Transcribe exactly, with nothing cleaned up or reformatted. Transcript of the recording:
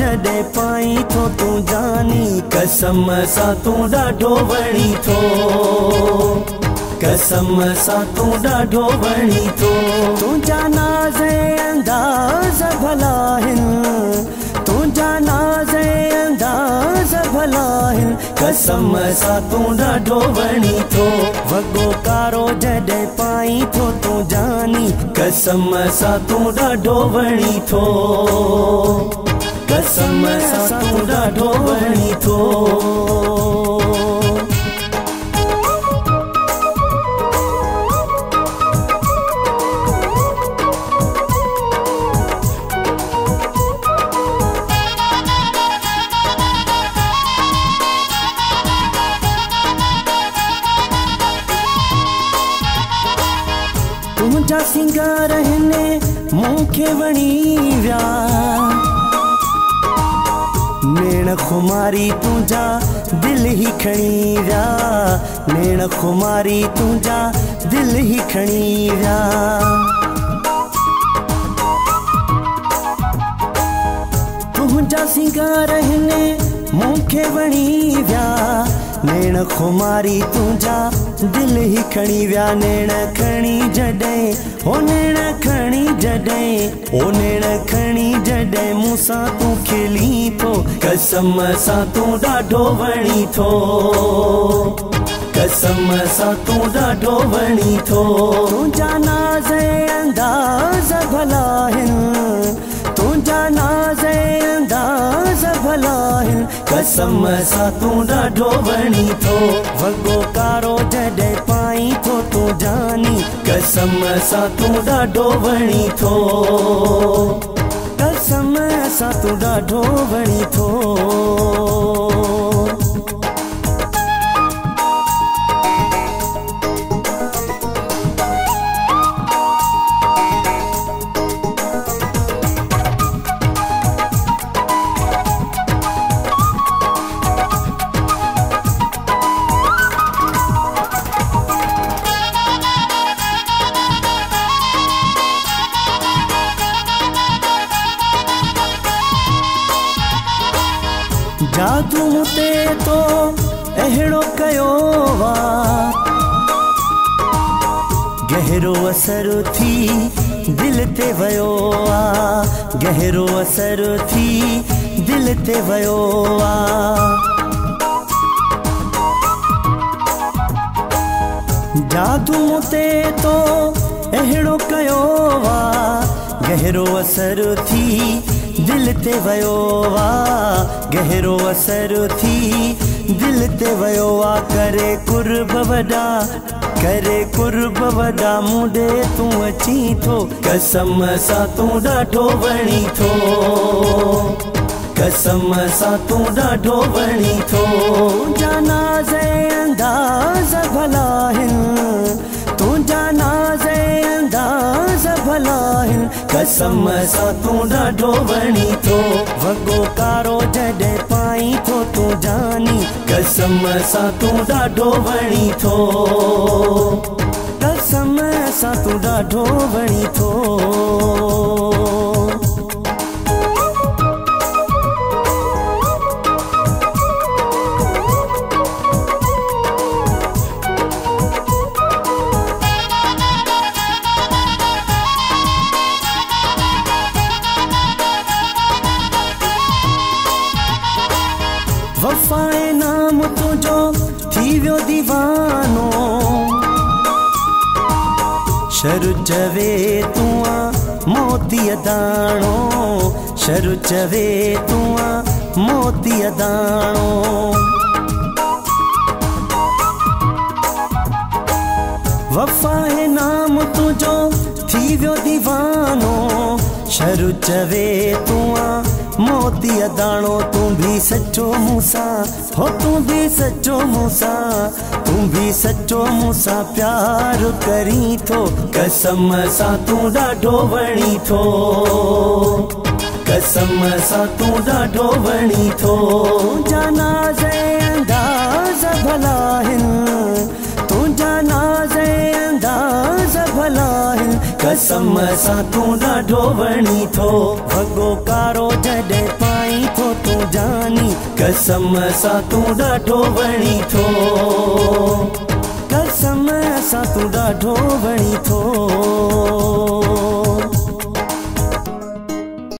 जडे पाई तो तू जानी कसम सा तू ढाढो वणी तो कसम सा तू ढाढो वणी तो तुझा नाज़े अंदाज़ भला है तुझा नाज़े अंदाज़ भला है कसम सा तू ढाढो वणी तो वॻो कारो जॾहिं पाई तो तू जानी कसम सा तू ढाढो वणी तो कसम सा तू ढाढो वणी तो तुझा सिंगार रहने मुखे वणी व्या नेण खुमारी तुझा दिल ही खणी व्या नेण खुमारी तुझा दिल ही खणी व्या तुझा सिंगार रहने मुखे वणी व्या नेण खुमारी तुझा दिल ही खणी व्या नेण खणी जडे ओ नेण खणी जडे ओ नेण खणी जडे मूसा तू खिली तो कसम सा तू ढाढो वणी तो कसम सा तू ढाढो वणी तो तुझा नाज़े अंदाज़ भला है तुझा नाज़े अंदाज़ भला है कसम सा तू ढाढो वणी तो वॻो कारो जॾहिं पाई तो तू जानी कसम सा तू ढाढो वणी तो कसम सा तू ढाढो वणी तो। जादू ते तो अहिड़ो कयो वा गहरो असर थी दिल ते वयो आ गहरो असर थी दिल ते वयो आ जादू ते तो अहिड़ो कयो वा गहरो असर थी दिल ते वयो आ गहरो असर थी दिल ते वयो आ करे कुर्ब वॾा करे कुर्ब वॾा मुडे तू अची तो कसम सा तू ढाढो वणी तो कसम सा तू ढाढो वणी तो तुझा नाज़े अंदाज़ भला है तुझा नाज़े अंदाज़ भला है कसम सा तू ढाढो वणी तो वॻो कारो जॾहिं पाई तो तू जानी कसम सा तू ढाढो वणी तो कसम सा तू ढाढो वणी तो। वफ़ाए नाम तुझो थी वियो दीवानो शरु चवे तूआ मोतीअ दाणो शरु चवे तूआ मोतीअ दाणो वफ़ाए नाम तुझो थी वियो दीवानो शरु चवे तूआ मोतीअ दाणो तू भी सच्चो मूसा हो तू भी सच्चो मूसा तू भी सच्चो मूसा प्यार करी तो कसम सा तू ढाढो वणी तो कसम सा तू ढाढो वणी तो तुझा नाज़े अंदाज़ भला है तुझा नाज़े अंदाज़ भला है कसम सा तू ढाढो वणी तो वॻो कारो जॾहिं पाई जानी कसम सा तू ढाठो बणी थो, कसम सा तू ढाठो बणी थो।